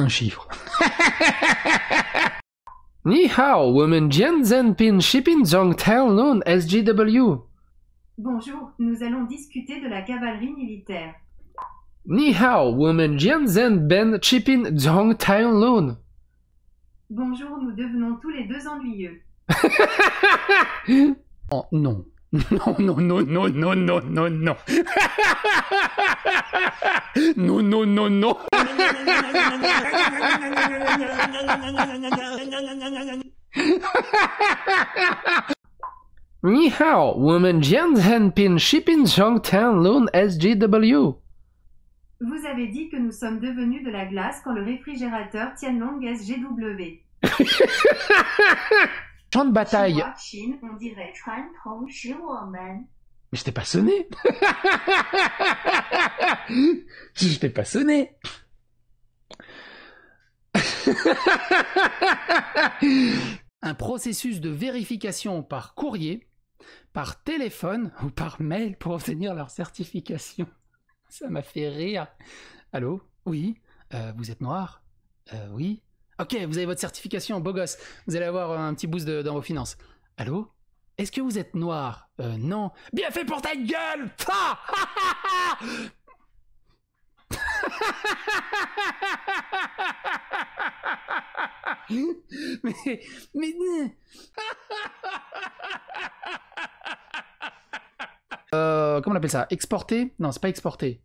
un chiffre. Ni hao, woman Jian Zenpin Shipin Zhongtel known as GW. Bonjour, nous allons discuter de la cavalerie militaire. Ni hao, woman Jian Zen Ben Chipin Zhongtel known. Bonjour, nous devenons tous les deux ennuyeux. Oh non. Non, non, non, non, non, non, non, non. Non, non, non, non. Ni hao, woman Jian Zenpin Shipin Zhongtan Lun SGW. Vous avez dit que nous sommes devenus de la glace quand le réfrigérateur Tianlong SGW. Champ de bataille. On dirait. Mais je t'ai pas sonné. Je t'ai pas sonné. Un processus de vérification par courrier, par téléphone ou par mail pour obtenir leur certification. Ça m'a fait rire. Allô? Oui? Vous êtes noir? Oui? Ok, vous avez votre certification, beau gosse. Vous allez avoir un petit boost dans vos finances. Allô? Est-ce que vous êtes noir? Non. Bien fait pour ta gueule! Ah mais... comment on appelle ça? Exporter? Non, c'est pas exporter.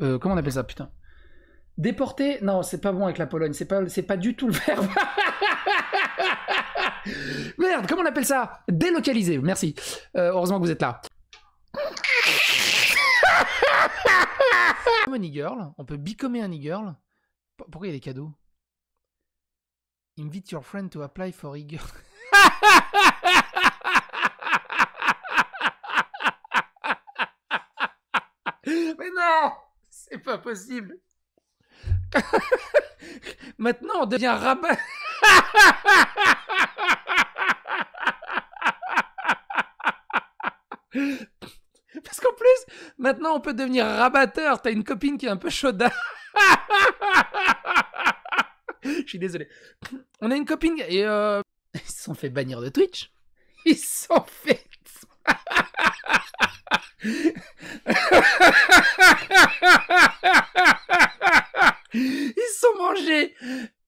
Comment on appelle ça, putain? Déporter? Non, c'est pas bon avec la Pologne. C'est pas du tout le verbe. Merde, comment on appelle ça? Délocaliser, merci. Heureusement que vous êtes là. Comme un e-girl, on peut bicomer un e-girl. Pourquoi il y a des cadeaux? Invite your friend to apply for e-girl. Mais non, c'est pas possible. Maintenant on devient rabat. Parce qu'en plus, maintenant on peut devenir rabatteur. T'as une copine qui est un peu chaude. Je suis désolé. On a une copine et ils se sont fait bannir de Twitch. Ils se sont fait. Ils se sont mangés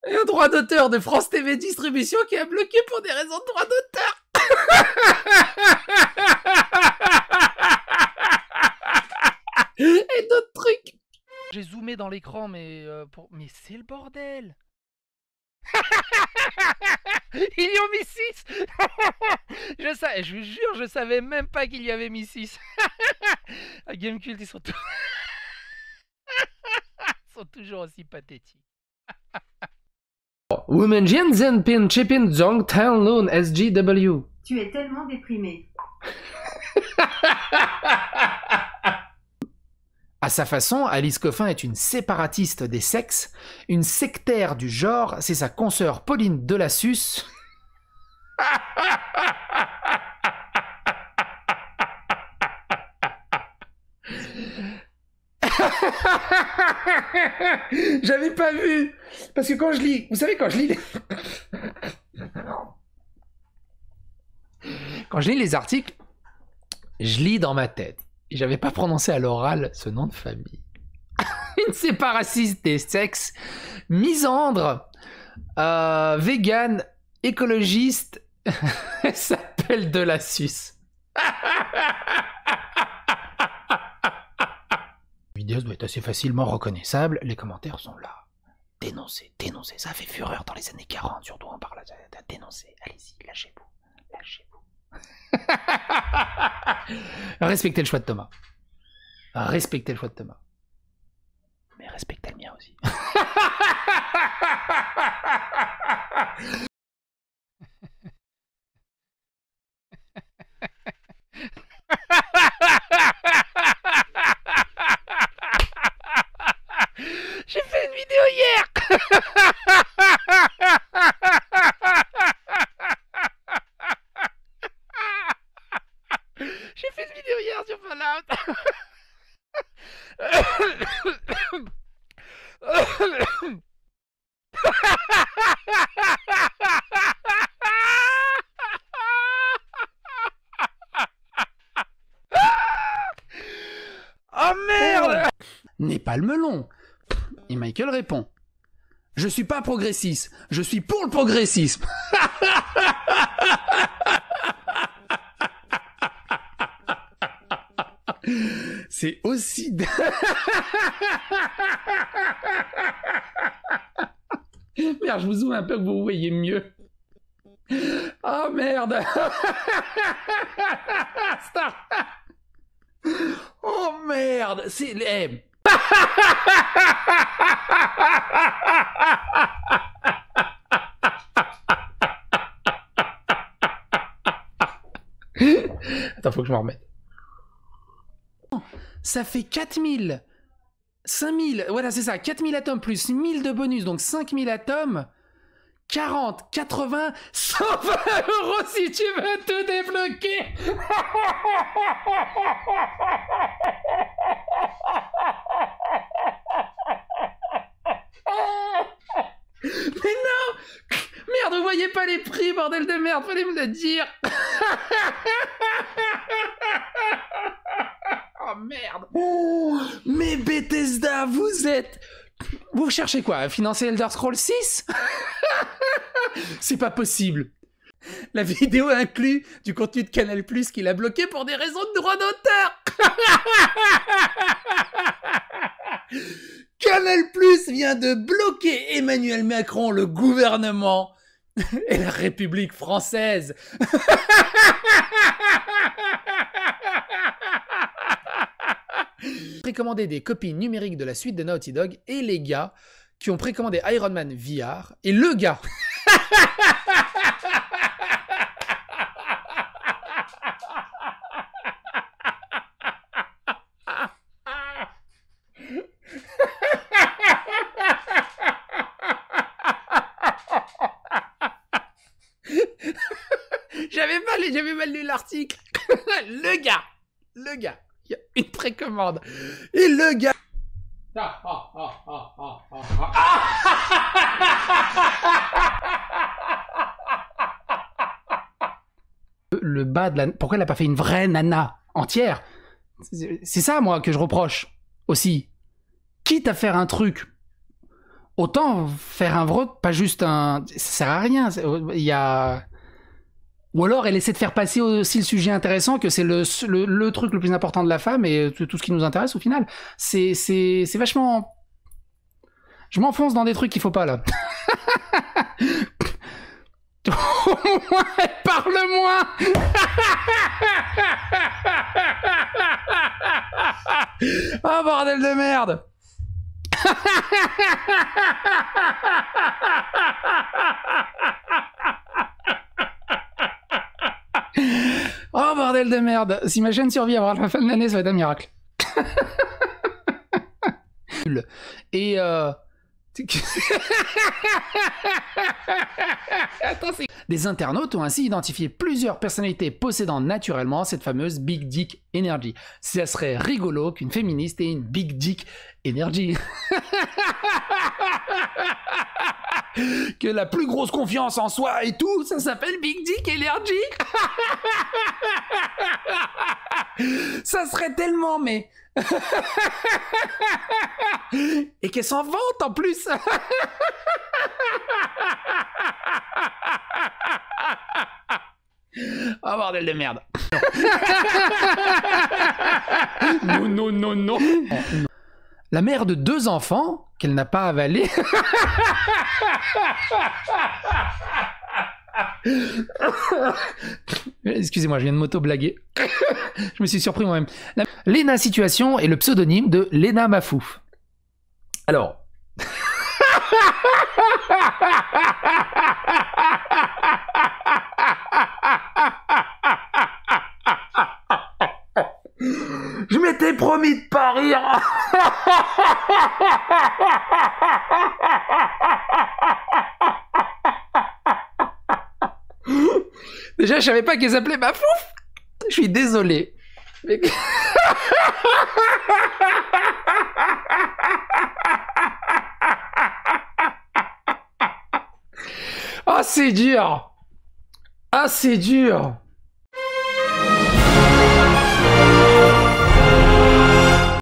le droit d'auteur de France TV Distribution qui a bloqué pour des raisons de droit d'auteur. Et d'autres trucs. J'ai zoomé dans l'écran, mais mais c'est le bordel. Ils y ont mis 6. Je vous jure, je savais même pas qu'il y avait mis 6. À Gamecult, ils sont toujours aussi pathétiques. Women Jian Zenpin Chipin Zong Town Loan SGW. Tu es tellement déprimé. À sa façon, Alice Coffin est une séparatiste des sexes, une sectaire du genre, c'est sa consoeur Pauline Delassus. J'avais pas vu. Parce que quand je lis... Vous savez, quand je lis les... Quand je lis les articles, je lis dans ma tête. Et j'avais pas prononcé à l'oral ce nom de famille. Une séparatiste des sexes, misandre, végane, écologiste, elle s'appelle Delassus. La vidéo doit être assez facilement reconnaissable, les commentaires sont là. Dénoncez, dénoncez, ça fait fureur dans les années 40, surtout on parle de dénoncer. Allez-y, lâchez-vous, lâchez-vous. Respectez le choix de Thomas. Respectez le choix de Thomas. Mais respectez le mien aussi. J'ai fait une vidéo hier. J'ai fait une vidéo hier sur Fallout. Oh merde! N'est pas le melon. Et Michael répond. Je suis pas progressiste, je suis pour le progressisme. C'est aussi... Merde, je vous zoome un peu que vous voyez mieux. Oh merde. Star. Oh merde. C'est... Hey. Attends, faut que je m'en remette. Ça fait 4000, 5000, voilà c'est ça, 4000 atomes plus 1000 de bonus, donc 5000 atomes, 40, 80, 120 € si tu veux te débloquer. Mais non! Merde, vous voyez pas les prix, bordel de merde, fallait me le dire! Oh merde! Oh, mais Bethesda, vous êtes... Vous cherchez quoi? Financer Elder Scrolls 6? C'est pas possible! La vidéo inclut du contenu de Canal Plus qu'il a bloqué pour des raisons de droit d'auteur! Canal Plus vient de bloquer Emmanuel Macron, le gouvernement et la République française. Précommander des copies numériques de la suite de Naughty Dog et les gars qui ont précommandé Iron Man VR et le gars. J'avais mal lu l'article. Le gars, il y a une précommande. Et le gars... Le bas de la... Pourquoi elle n'a pas fait une vraie nana entière? C'est ça, moi, que je reproche aussi. Quitte à faire un truc, autant faire un vrai, pas juste un... Ça sert à rien. Il y a... Ou alors elle essaie de faire passer aussi le sujet intéressant, que c'est le truc le plus important de la femme et tout ce qui nous intéresse au final. C'est vachement... Je m'enfonce dans des trucs qu'il faut pas là. Parle-moi. Oh bordel de merde. Oh bordel de merde, si ma chaîne survit avant la fin de l'année, ça va être un miracle. Et Attends, des internautes ont ainsi identifié plusieurs personnalités possédant naturellement cette fameuse Big Dick Energy. Ça serait rigolo qu'une féministe ait une Big Dick Energy. Que la plus grosse confiance en soi et tout, ça s'appelle Big Dick Energy. Ça serait tellement, mais... Et qu'elle s'en vante en plus. Oh bordel de merde. Non. La mère de 2 enfants qu'elle n'a pas avalé. Excusez-moi, je viens de m'auto-blaguer. Je me suis surpris moi-même. LENA Situation est le pseudonyme de LENA Mafou. Alors... Je m'étais promis de pas rire. Déjà, je savais pas qu'elle s'appelait Mafouf. Je suis désolé. Mais... Ah, c'est dur.